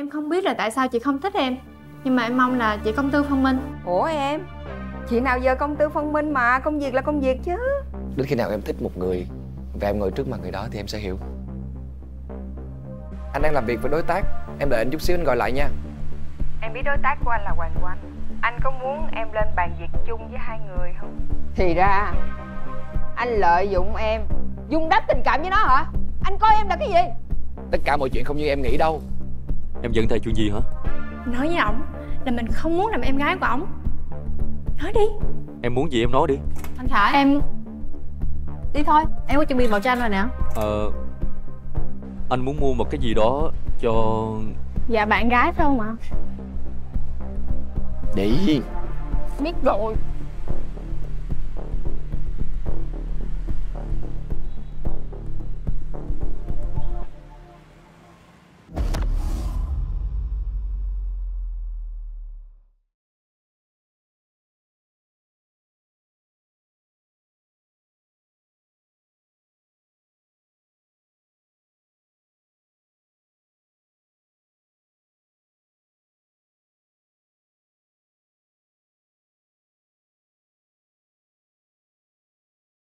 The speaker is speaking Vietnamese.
Em không biết là tại sao chị không thích em, nhưng mà em mong là chị công tư phân minh. Ủa em, chị nào giờ công tư phân minh mà, công việc là công việc chứ. Đến khi nào em thích một người và em ngồi trước mặt người đó thì em sẽ hiểu. Anh đang làm việc với đối tác, em đợi anh chút xíu anh gọi lại nha. Em biết đối tác của anh là Hoàng Oanh. Anh có muốn em lên bàn việc chung với hai người không? Thì ra anh lợi dụng em dùng đắp tình cảm với nó hả? Anh coi em là cái gì? Tất cả mọi chuyện không như em nghĩ đâu. Em giận thầy chuyện gì hả? Nói với ổng là mình không muốn làm em gái của ổng. Nói đi. Em muốn gì em nói đi. Anh Khải, em đi thôi. Em có chuẩn bị màu cho anh rồi nè. Anh muốn mua một cái gì đó cho... Dạ bạn gái phải không ạ? Đi. Biết rồi.